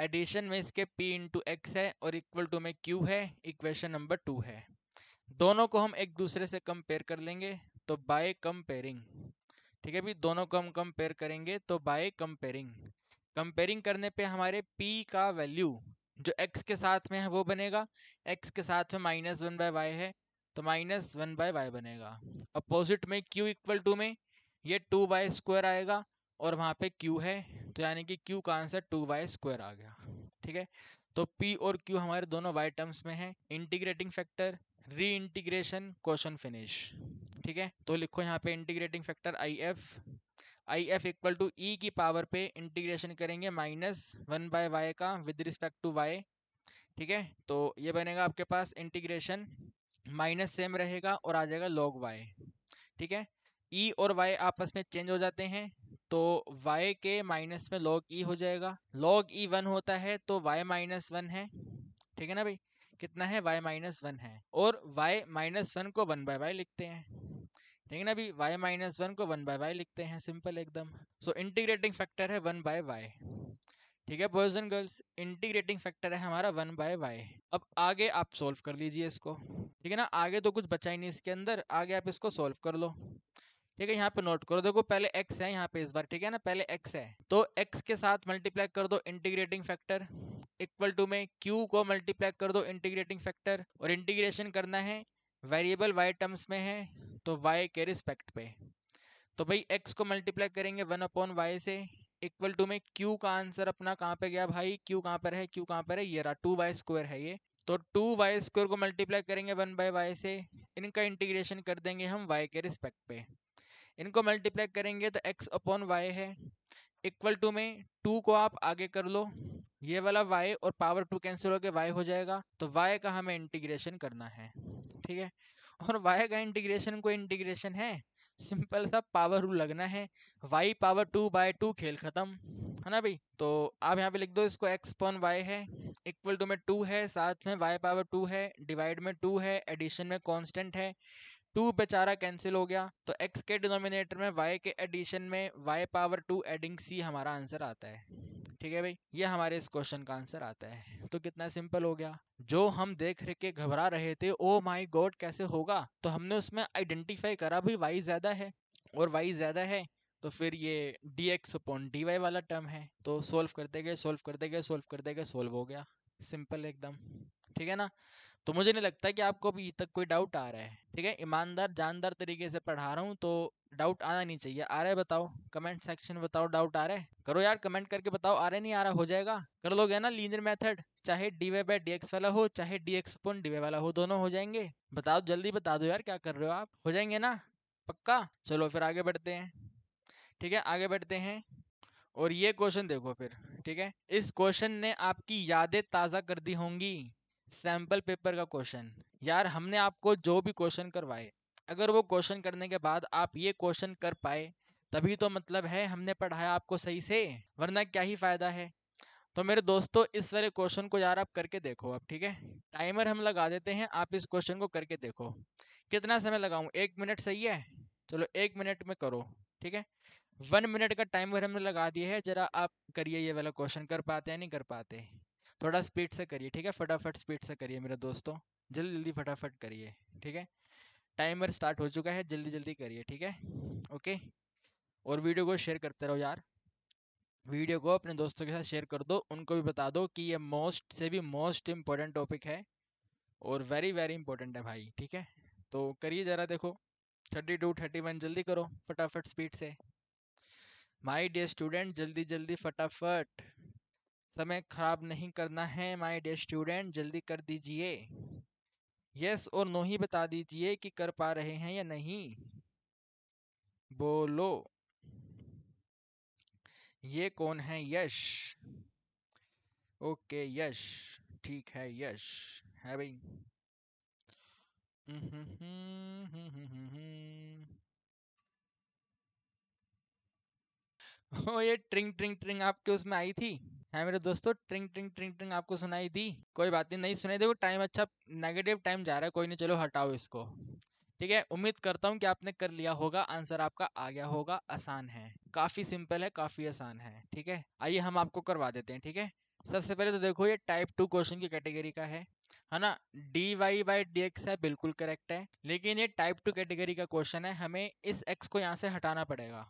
एडिशन में इसके p इंटू एक्स है और इक्वल टू में q है, इक्वेशन नंबर टू है। दोनों को हम एक दूसरे से कंपेयर कर लेंगे तो बाय कंपेयरिंग। ठीक है भाई, दोनों को हम कंपेयर करेंगे तो बाय कंपेयरिंग। कंपेयरिंग करने पे हमारे p का वैल्यू जो x के साथ में है वो बनेगा, x के साथ में माइनस वन बाय वाई है तो माइनस वन बाय वाई बनेगा। अपोजिट में q इक्वल टू में ये टू वाई स्क्वायर आएगा और वहाँ पे q है, तो यानी कि q का आंसर टू वाई स्क्वायर आ गया। ठीक है, तो p और q हमारे दोनों y टर्म्स में हैं। Integrating factor, re integration, question finish. ठीक है, तो लिखो यहाँ पे integrating factor I F, I F equal to e की पावर पे इंटीग्रेशन करेंगे माइनस वन बाय वाई का विद रिस्पेक्ट टू वाई। ठीक है, तो ये बनेगा आपके पास इंटीग्रेशन, माइनस सेम रहेगा और आ जाएगा लॉग वाई। ठीक है, ई और वाई आपस में चेंज हो जाते हैं तो वाई के माइनस में लॉग ई हो जाएगा, लॉग ई वन होता है तो वाई माइनस वन है। ठीक है ना भाई, कितना है y माइनस वन है, और y माइनस वन को वन बाय वाई लिखते हैं। ठीक है ना भाई, y माइनस वन को वन बाय वाई लिखते हैं, सिंपल एकदम। सो इंटीग्रेटिंग फैक्टर है वन बाय वाई। ठीक है boys and girls, integrating factor है हमारा वन बाय वाई। अब आगे आप सोल्व कर लीजिए इसको। ठीक है ना, आगे तो कुछ बचा ही नहीं इसके अंदर, आगे आप इसको सोल्व कर लो। ठीक है, यहाँ पे नोट करो, देखो पहले x है यहाँ पे इस बार। ठीक है ना, पहले x है तो x के साथ मल्टीप्लाई कर दो इंटीग्रेटिंग फैक्टर, इक्वल टू में q को मल्टीप्लाई कर दो इंटीग्रेटिंग फैक्टर, और इंटीग्रेशन करना है, वेरिएबल y टर्म्स में है तो y के रिस्पेक्ट पे। तो भाई x को मल्टीप्लाई करेंगे वन अपॉन वाई से, इक्वल टू में q का आंसर अपना कहाँ पे गया भाई, q कहाँ पर है, q कहाँ पर है, ये रहा टू वाई स्क्वायर है ये। तो टू वाई स्क्वायर को मल्टीप्लाई करेंगे वन बाय वाई से, इनका इंटीग्रेशन कर देंगे हम y के रिस्पेक्ट पे। इनको मल्टीप्लाई करेंगे तो x अपॉन वाई है, इक्वल टू में टू को आप आगे कर लो, ये वाला y और पावर टू कैंसिल होकर y हो जाएगा, तो y का हमें इंटीग्रेशन करना है। ठीक है, और y का इंटीग्रेशन कोई इंटीग्रेशन है, सिंपल सा पावर रूल लगना है, y power two by two, खेल खत्म है ना भाई। तो आप यहाँ पे लिख दो इसको x अपॉन y है, इक्वल टू में टू है, साथ में y पावर टू है, डिवाइड में टू है, एडिशन में कॉन्स्टेंट है, टू बेचारा कैंसिल हो गया, तो x के डिनोमिनेटर में y के एडिशन में y power two adding c हमारा आंसर आता है। ठीक है भाई, ये हमारे इस क्वेश्चन का आंसर आता है। तो कितना सिंपल हो गया, जो हम देख रहे के घबरा रहे थे ओ माय गॉड कैसे होगा, तो हमने उसमें आइडेंटिफाई करा भाई y ज्यादा है, और y ज्यादा है तो फिर ये d x upon d y वाला टर्म है। तो सोल्व करते गए, सोल्व करते गए, सोल्व करते गए, सोल्व हो गया, सिंपल एकदम। ठीक है ना, तो मुझे नहीं लगता कि आपको अभी तक कोई डाउट आ रहा है। ठीक है, ईमानदार जानदार तरीके से पढ़ा रहा हूँ तो डाउट आना नहीं चाहिए। आ रहा है बताओ, कमेंट सेक्शन में बताओ डाउट आ रहा है, करो यार कमेंट करके बताओ, आ रहा नहीं आ रहा, हो जाएगा, कर लोगे ना लीनियर मेथड, चाहे d y by d x वाला हो, चाहे d x upon d y वाला हो, दोनों हो जाएंगे। बताओ जल्दी बता दो यार, क्या कर रहे हो आप, हो जाएंगे ना पक्का। चलो फिर आगे बढ़ते हैं। ठीक है, आगे बढ़ते हैं और ये क्वेश्चन देखो फिर। ठीक है, इस क्वेश्चन ने आपकी यादें ताज़ा कर दी होंगी। सैम्पल पेपर का क्वेश्चन, यार हमने आपको जो भी क्वेश्चन करवाए, अगर वो क्वेश्चन करने के बाद आप ये क्वेश्चन कर पाए तभी तो मतलब है हमने पढ़ाया आपको सही से, वरना क्या ही फायदा है। तो मेरे दोस्तों इस वाले क्वेश्चन को यार आप करके देखो आप। ठीक है, टाइमर हम लगा देते हैं, आप इस क्वेश्चन को करके देखो। कितना समय लगाऊं, एक मिनट सही है, चलो एक मिनट में करो। ठीक है, वन मिनट का टाइमर हमने लगा दिया है, जरा आप करिए ये वाला क्वेश्चन, कर पाते हैं नहीं कर पाते, थोड़ा स्पीड से करिए। ठीक है, फटाफट स्पीड से करिए मेरे दोस्तों, जल्दी जल्दी फटाफट करिए। ठीक है, टाइमर स्टार्ट हो चुका है, जल्दी जल्दी करिए। ठीक है, ओके, और वीडियो को शेयर करते रहो यार, वीडियो को अपने दोस्तों के साथ शेयर कर दो, उनको भी बता दो कि ये मोस्ट से भी मोस्ट इम्पोर्टेंट टॉपिक है और वेरी वेरी इंपॉर्टेंट है भाई। ठीक है, तो करिए ज़रा, देखो थर्टी टू थर्टी वन जल्दी करो फटाफट स्पीड से। माई डियर स्टूडेंट, जल्दी जल्दी फटाफट, समय खराब नहीं करना है माय डियर स्टूडेंट, जल्दी कर दीजिए। यस और नो ही बता दीजिए कि कर पा रहे हैं या नहीं, बोलो। ये कौन है, यश, ओके यश, ठीक है यश है भाई। ओ ये ट्रिंग ट्रिंग ट्रिंग आपके उसमें आई थी। हाँ मेरे दोस्तों, ट्रिंग ट्रिंग ट्रिंग ट्रिंग आपको सुनाई दी? कोई बात नहीं, नहीं सुनाई। देखो टाइम अच्छा नेगेटिव टाइम जा रहा है, कोई नहीं, चलो हटाओ इसको। ठीक है, उम्मीद करता हूँ कि आपने कर लिया होगा, आंसर आपका आ गया होगा। आसान है, काफी सिंपल है, काफी आसान है। ठीक है, आइए हम आपको करवा देते हैं। ठीक है, सबसे पहले तो देखो ये टाइप टू क्वेश्चन की कैटेगरी का है है ना। D y by d x है, बिल्कुल करेक्ट है, लेकिन ये टाइप टू कैटेगरी का क्वेश्चन है। हमें इस एक्स को यहाँ से हटाना पड़ेगा,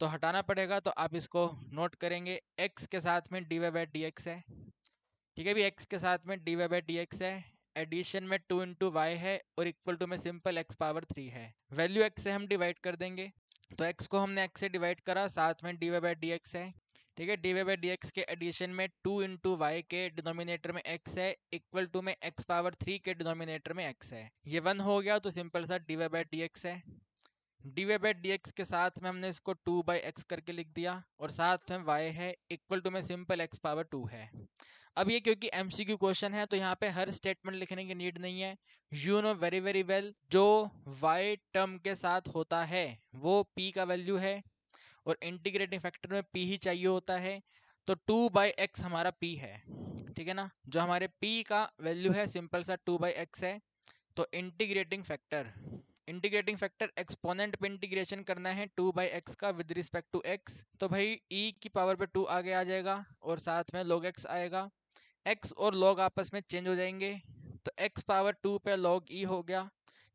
तो हटाना पड़ेगा तो आप इसको नोट करेंगे। एक्स के साथ में d y by d x है, ठीक है भी, एक्स के साथ में d y by d x है। एडिशन में टू इंटू वाई है और इक्वल टू में simple x power three value. वैल्यू एक्स से हम डिवाइड कर देंगे, तो एक्स को हमने एक्स से डिवाइड करा, साथ में d y by d x है। ठीक है, d y by d x के एडिशन में टू इंटू वाई के डिनोमिनेटर में एक्स है, इक्वल टू में एक्स पावर थ्री के डिनोमिनेटर में एक्स है। ये वन हो गया तो सिंपल सा d y by d x है। D y by d x के साथ में हमने इसको टू बाई एक्स करके लिख दिया और साथ में वाई है, इक्वल टू में सिंपल एक्स पावर टू है। अब ये क्योंकि एम सी क्यू क्वेश्चन है तो यहाँ पे हर स्टेटमेंट लिखने की नीड नहीं है। You know very very well, जो वाई टर्म के साथ होता है वो पी का वैल्यू है और इंटीग्रेटिंग फैक्टर में पी ही चाहिए होता है, तो टू बाई एक्स हमारा पी है। ठीक है ना, जो हमारे पी का वैल्यू है सिंपल सा टू बाई एक्स है। तो integrating factor, integrating factor exponent पे इंटीग्रेशन करना है टू बाई एक्स का विद रिस्पेक्ट टू एक्स, तो भाई ई की पावर पे टू आगे आ जाएगा और साथ में log x आएगा। x और log आपस में चेंज हो जाएंगे, तो x पावर टू पे log e हो गया।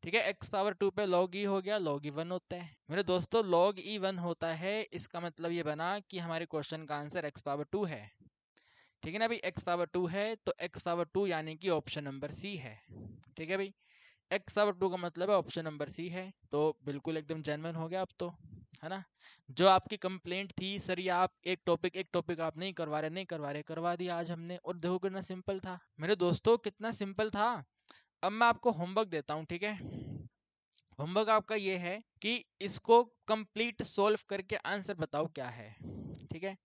ठीक है, x पावर टू पे log e हो गया, log e वन होता है। मेरे दोस्तों log e वन होता है, इसका मतलब ये बना कि हमारे क्वेश्चन का आंसर x पावर टू है। ठीक है ना भाई, x पावर टू है तो x पावर टू यानी कि ऑप्शन नंबर सी है। ठीक है भाई, x पावर टू का मतलब है ऑप्शन नंबर सी है, तो बिल्कुल एकदम जेन्युइन हो गया अब तो, है ना। जो आपकी कंप्लेंट थी सर ये आप एक टॉपिक एक टॉपिक आप नहीं करवा रहे नहीं करवा रहे करवा दिया आज हमने, और देखो कितना सिंपल था मेरे दोस्तों, कितना सिंपल था। अब मैं आपको होमवर्क देता हूँ। ठीक है, होमवर्क आपका ये है कि इसको कंप्लीट सॉल्व करके आंसर बताओ क्या है। ठीक है,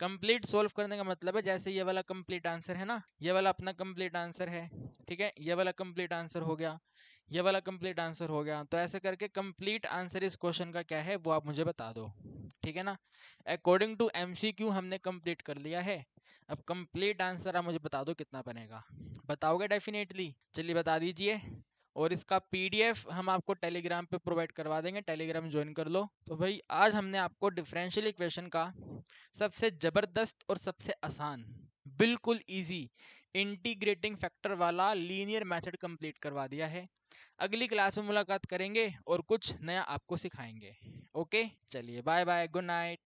कंप्लीट सॉल्व करने का मतलब है जैसे ये वाला कंप्लीट आंसर है ना, ये वाला अपना कंप्लीट आंसर है। ठीक है, ये वाला कंप्लीट आंसर हो गया, ये वाला कंप्लीट आंसर हो गया, तो ऐसे करके कंप्लीट आंसर इस क्वेश्चन का क्या है वो आप मुझे बता दो। ठीक है ना, अकॉर्डिंग टू एमसीक्यू हमने कंप्लीट कर लिया है, अब कंप्लीट आंसर आप मुझे बता दो कितना बनेगा। बताओगे डेफिनेटली? चलिए बता दीजिए, और इसका पीडीएफ हम आपको टेलीग्राम पे प्रोवाइड करवा देंगे, टेलीग्राम ज्वाइन कर लो। तो भाई आज हमने आपको डिफरेंशियल इक्वेशन का सबसे ज़बरदस्त और सबसे आसान, बिल्कुल इजी, इंटीग्रेटिंग फैक्टर वाला लीनियर मेथड कंप्लीट करवा दिया है। अगली क्लास में मुलाकात करेंगे और कुछ नया आपको सिखाएंगे। ओके, चलिए बाय बाय, गुड नाइट।